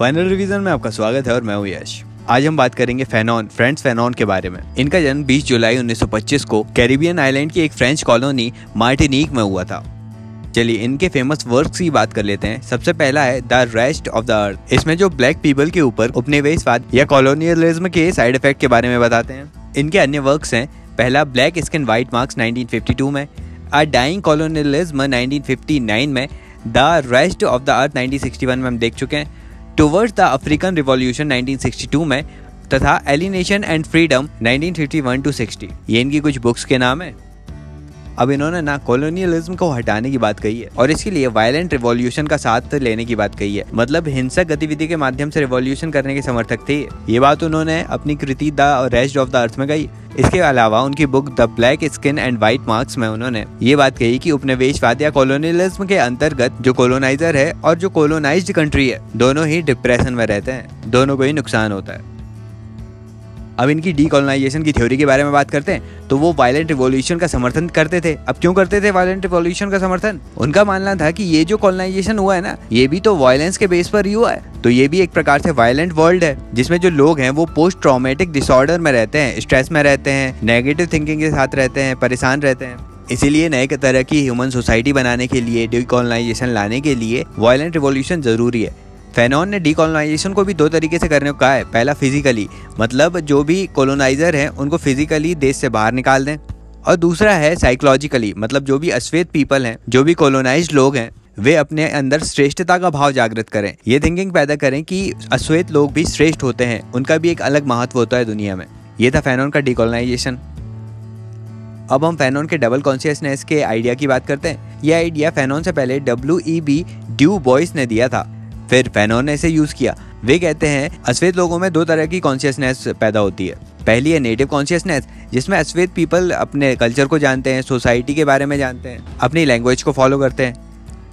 Final revision में आपका स्वागत है और मैं हूं यश। आज हम बात करेंगे फैनॉन, फ्रांस फैनॉन के बारे में। इनका जन्म 20 जुलाई 1925 को कैरिबियन आइलैंड की एक फ्रेंच कॉलोनी मार्टिनिक में हुआ था। चलिए इनके फेमस वर्क्स की बात कर लेते हैं। सबसे पहला है the rest of the earth. इसमें जो ब्लैक पीपल के ऊपर उपनिवेशवाद या कॉलोनियलिज्म के साइड इफेक्ट के बारे में बताते हैं। इनके अन्य वर्क्स हैं पहला ब्लैक स्किन व्हाइट मार्क्स 1952 में, अ डाइंग कॉलोनियलिज्म 1959 में, the rest of the earth 1961 में हम देख चुके हैं, टुवर्ड्स द अफ्रीकन रिवॉल्यूशन 1962 में तथा एलिनेशन एंड फ्रीडम 1951-60। ये इनकी कुछ बुक्स के नाम है। अब इन्होंने ना कॉलोनियलिज्म को हटाने की बात कही है और इसके लिए वायलेंट रिवॉल्यूशन का साथ लेने की बात कही है, मतलब हिंसक गतिविधि के माध्यम से रिवॉल्यूशन करने के समर्थक थे। ये बात उन्होंने अपनी कृति the rest of the earth में कही। इसके अलावा उनकी book the black skin and white marks में उन्होंने ये बात कही कि उपनिवेशवाद या कॉलोनियलिज्म के अंतर्गत जो कॉलोनाइजर है और जो कॉलोनाइज्ड कंट्री है दोनों ही डिप्रेशन में रहते हैं, दोनों को ही नुकसान होता है। अब इनकी डीकोलोनाइजेशन की थ्योरी के बारे में बात करते हैं तो वो वायलेंट रिवॉल्यूशन का समर्थन करते थे। अब क्यों करते थे वायलेंट रिवॉल्यूशन का समर्थन? उनका मानना था कि ये जो कॉलोनाइजेशन हुआ है ना, ये भी तो वायलेंस के बेस पर ही हुआ है, तो ये भी एक प्रकार से वायलेंट वर्ल्ड है जिसमें जो लोग हैं वो पोस्ट ट्रॉमेटिक डिसऑर्डर में रहते हैं, स्ट्रेस में रहते हैं, नेगेटिव थिंकिंग के साथ रहते हैं, परेशान रहते हैं। इसीलिए नए तरह की ह्यूमन सोसाइटी बनाने के लिए, डीकोलोनाइजेशन लाने के लिए वायलेंट रिवॉल्यूशन जरूरी है। फैनॉन ने डीकोलोनाइजेशन को भी दो तरीके से करने को कहा है। पहला फिजिकली, मतलब जो भी कॉलोनाइजर हैं उनको फिजिकली देश से बाहर निकाल दें, और दूसरा है साइकोलॉजिकली, मतलब जो भी अश्वेत पीपल हैं, जो भी कॉलोनाइज्ड लोग हैं, वे अपने अंदर श्रेष्ठता का भाव जागृत करें, ये थिंकिंग पैदा करें कि अश्वेत लोग भी श्रेष्ठ होते हैं, उनका भी एक अलग महत्व होता है दुनिया में। ये था फैनॉन का डीकोलोनाइजेशन। अब हम फैनॉन के डबल कॉन्शियसनेस के आइडिया की बात करते हैं। यह आइडिया फैनॉन से पहले W.E.B. ड्यू बॉइस ने दिया था, फिर फैनॉन ने इसे यूज किया। वे कहते हैं अश्वेत लोगों में दो तरह की कॉन्शियसनेस पैदा होती है। पहली है नेटिव कॉन्शियसनेस, जिसमें अश्वेत पीपल अपने कल्चर को जानते हैं, सोसाइटी के बारे में जानते हैं, अपनी लैंग्वेज को फॉलो करते हैं।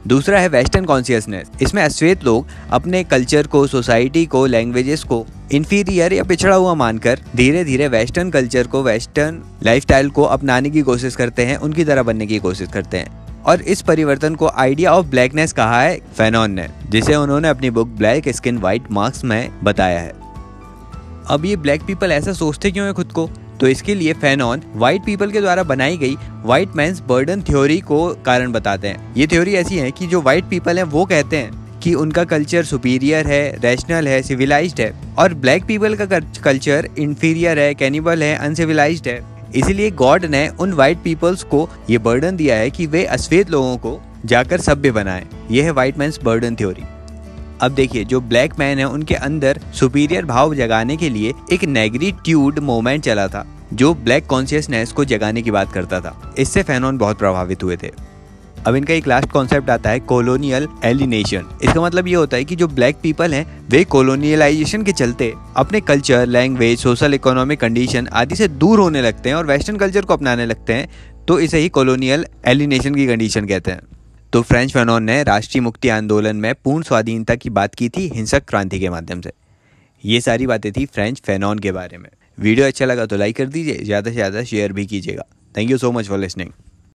दूसरा है वेस्टर्न कॉन्शियसनेस, इसमें अश्वेत लोग अपने कल्चर को, सोसाइटी को, लैंग्वेजेस को इन्फीरियर या पिछड़ा हुआ मानकर धीरे धीरे वेस्टर्न कल्चर को, वेस्टर्न लाइफस्टाइल को अपनाने की कोशिश करते हैं, उनकी तरह बनने की कोशिश करते हैं। और इस परिवर्तन को आइडिया ऑफ ब्लैकनेस कहा है फैनॉन ने, जिसे उन्होंने अपनी book black skin white marks में बताया है। अब ये ब्लैक पीपल ऐसा सोचते क्यों है खुद को, तो इसके लिए फैनॉन व्हाइट पीपल के द्वारा बनाई गई व्हाइट मैंस बर्डन थ्योरी को कारण बताते हैं। ये थ्योरी ऐसी है कि जो व्हाइट पीपल हैं वो कहते हैं कि उनका कल्चर सुपीरियर है, रैशनल है, सिविलाइज्ड है, और ब्लैक पीपल का कल्चर इन्फीरियर है, कैनिबल है, अनसिविलाइज्ड है। इसीलिए गॉड ने उन वाइट पीपल्स को ये बर्डन दिया है कि वे अश्वेत लोगों को जाकर सभ्य बनाएं। यह है वाइट मैंस बर्डन थ्योरी। अब देखिए जो ब्लैक मैन है उनके अंदर सुपीरियर भाव जगाने के लिए एक नेग्रीट्यूड मूवमेंट चला था, जो ब्लैक कॉन्शियसनेस को जगाने की बात करता था। इससे फैनॉन बहुत प्रभावित हुए थे। अब इनका एक लास्ट कॉन्सेप्ट आता है कॉलोनियल एलिनेशन। इसका मतलब ये होता है कि जो ब्लैक पीपल हैं वे कॉलोनियलाइजेशन के चलते अपने culture, language, social economic condition आदि से दूर होने लगते हैं और वेस्टर्न कल्चर को अपनाने लगते हैं, तो इसे ही कॉलोनियल एलिनेशन की कंडीशन कहते हैं। तो फ्रेंच फैनॉन ने राष्ट्रीय मुक्ति आंदोलन में पूर्ण स्वाधीनता की बात की थी हिंसक क्रांति के माध्यम से। ये सारी बातें थी फ्रेंच फैनॉन के बारे में। वीडियो अच्छा लगा तो लाइक कर दीजिए, ज़्यादा से ज़्यादा शेयर भी कीजिएगा। Thank you so much for listening.